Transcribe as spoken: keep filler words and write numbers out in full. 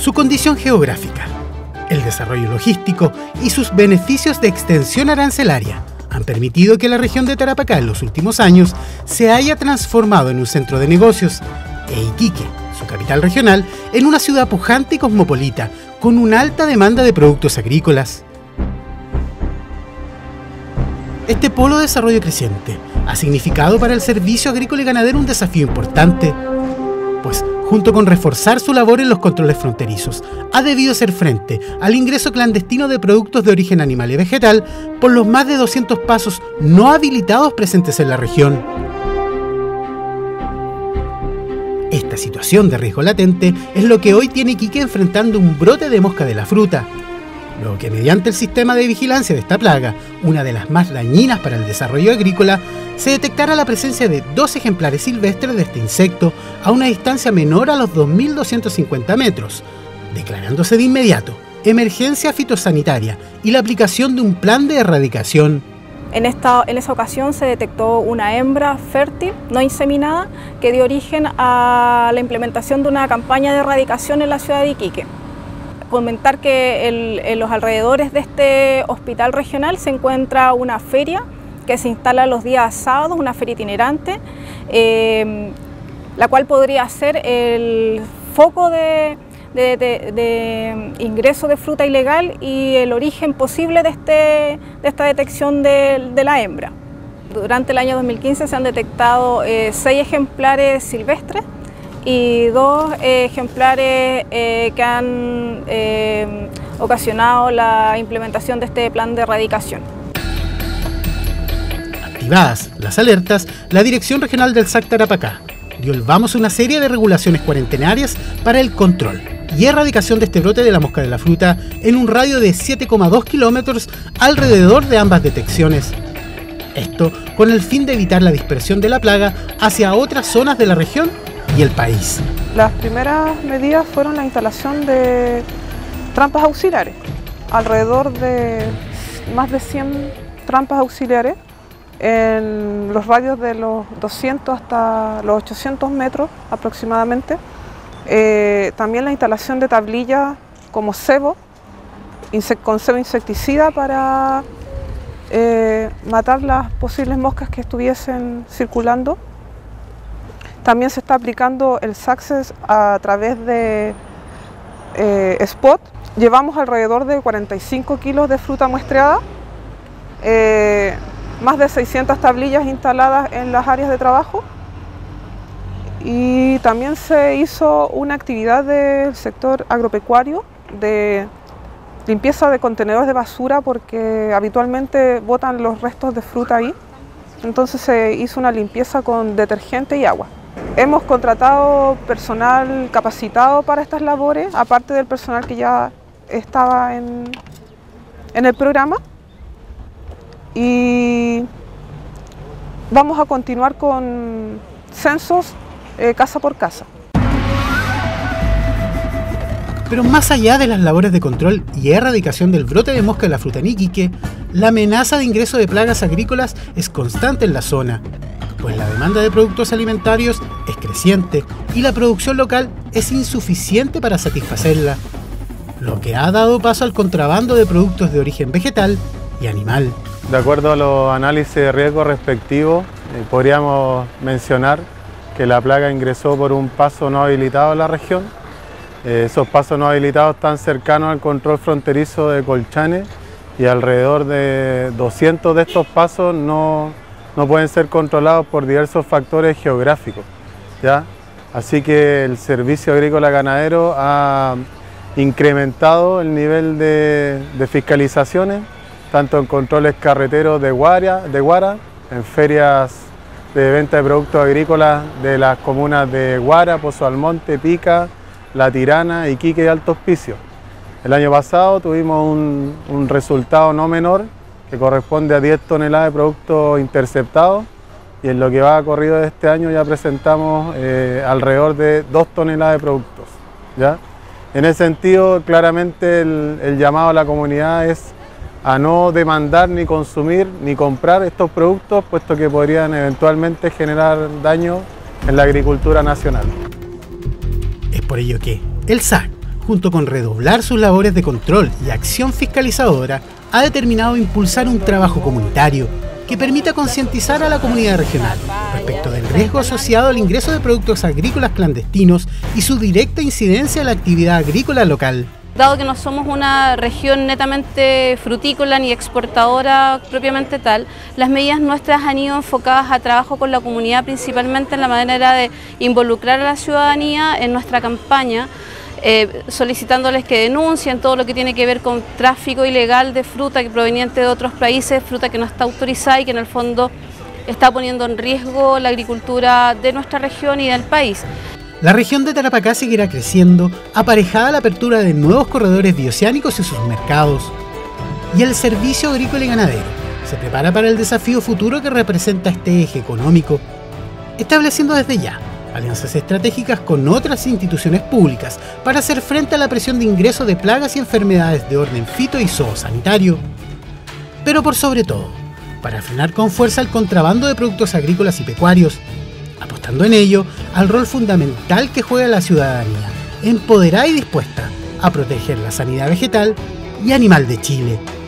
su condición geográfica, el desarrollo logístico y sus beneficios de extensión arancelaria han permitido que la región de Tarapacá en los últimos años se haya transformado en un centro de negocios e Iquique, su capital regional, en una ciudad pujante y cosmopolita con una alta demanda de productos agrícolas. Este polo de desarrollo creciente ha significado para el Servicio Agrícola y Ganadero un desafío importante, pues junto con reforzar su labor en los controles fronterizos, ha debido hacer frente al ingreso clandestino de productos de origen animal y vegetal por los más de doscientos pasos no habilitados presentes en la región. Esta situación de riesgo latente es lo que hoy tiene Iquique enfrentando un brote de mosca de la fruta, lo que mediante el sistema de vigilancia de esta plaga, una de las más dañinas para el desarrollo agrícola, se detectara la presencia de dos ejemplares silvestres de este insecto a una distancia menor a los dos mil doscientos cincuenta metros, declarándose de inmediato emergencia fitosanitaria y la aplicación de un plan de erradicación. En esta, en esa ocasión se detectó una hembra fértil, no inseminada, que dio origen a la implementación de una campaña de erradicación en la ciudad de Iquique. Comentar que el, en los alrededores de este hospital regional se encuentra una feria que se instala los días sábados, una feria itinerante, eh, la cual podría ser el foco de, de, de, de ingreso de fruta ilegal y el origen posible de, este, de esta detección de, de la hembra. Durante el año dos mil quince se han detectado eh, seis ejemplares silvestres y dos eh, ejemplares eh, que han eh, ocasionado la implementación de este plan de erradicación. Activadas las alertas, la Dirección Regional del S A C Tarapacá dio el vamos a una serie de regulaciones cuarentenarias para el control y erradicación de este brote de la mosca de la fruta en un radio de siete coma dos kilómetros alrededor de ambas detecciones. Esto con el fin de evitar la dispersión de la plaga hacia otras zonas de la región y el país. Las primeras medidas fueron la instalación de trampas auxiliares, alrededor de más de cien trampas auxiliares en los radios de los doscientos hasta los ochocientos metros aproximadamente. Eh, también la instalación de tablillas como cebo, con cebo insecticida para eh, matar las posibles moscas que estuviesen circulando. También se está aplicando el SACSES a través de eh, spot. Llevamos alrededor de cuarenta y cinco kilos de fruta muestreada, eh, más de seiscientas tablillas instaladas en las áreas de trabajo y también se hizo una actividad del sector agropecuario de limpieza de contenedores de basura porque habitualmente botan los restos de fruta ahí, entonces se hizo una limpieza con detergente y agua. Hemos contratado personal capacitado para estas labores, aparte del personal que ya estaba en, en el programa. Y vamos a continuar con censos eh, casa por casa. Pero más allá de las labores de control y erradicación del brote de mosca de la fruta en Iquique, la amenaza de ingreso de plagas agrícolas es constante en la zona, pues la demanda de productos alimentarios es creciente y la producción local es insuficiente para satisfacerla, lo que ha dado paso al contrabando de productos de origen vegetal y animal. De acuerdo a los análisis de riesgo respectivos, eh, podríamos mencionar que la plaga ingresó por un paso no habilitado a la región. Eh, esos pasos no habilitados están cercanos al control fronterizo de Colchane y alrededor de doscientos de estos pasos no, no pueden ser controlados por diversos factores geográficos, ¿ya? Así que el Servicio Agrícola Ganadero ha incrementado el nivel de, de fiscalizaciones, tanto en controles carreteros de Guara, de Guara, en ferias de venta de productos agrícolas de las comunas de Guara, Pozo Almonte, Pica, La Tirana, Iquique y Alto Hospicio. El año pasado tuvimos un, un resultado no menor que corresponde a diez toneladas de productos interceptados y en lo que va corrido de este año ya presentamos eh, alrededor de dos toneladas de productos, ¿ya? En ese sentido, claramente el, el llamado a la comunidad es a no demandar ni consumir ni comprar estos productos, puesto que podrían eventualmente generar daño en la agricultura nacional. Es por ello que el S A C, junto con redoblar sus labores de control y acción fiscalizadora, ha determinado impulsar un trabajo comunitario que permita concientizar a la comunidad regional respecto del riesgo asociado al ingreso de productos agrícolas clandestinos y su directa incidencia en la actividad agrícola local. Dado que no somos una región netamente frutícola ni exportadora propiamente tal, las medidas nuestras han ido enfocadas a trabajo con la comunidad, principalmente en la manera de involucrar a la ciudadanía en nuestra campaña, eh, solicitándoles que denuncien todo lo que tiene que ver con tráfico ilegal de fruta proveniente de otros países, fruta que no está autorizada y que en el fondo está poniendo en riesgo la agricultura de nuestra región y del país. La región de Tarapacá seguirá creciendo, aparejada a la apertura de nuevos corredores bioceánicos y sus mercados. Y el Servicio Agrícola y Ganadero se prepara para el desafío futuro que representa este eje económico, estableciendo desde ya alianzas estratégicas con otras instituciones públicas para hacer frente a la presión de ingreso de plagas y enfermedades de orden fito y zoosanitario. Pero por sobre todo, para frenar con fuerza el contrabando de productos agrícolas y pecuarios, apostando en ello al rol fundamental que juega la ciudadanía, empoderada y dispuesta a proteger la sanidad vegetal y animal de Chile.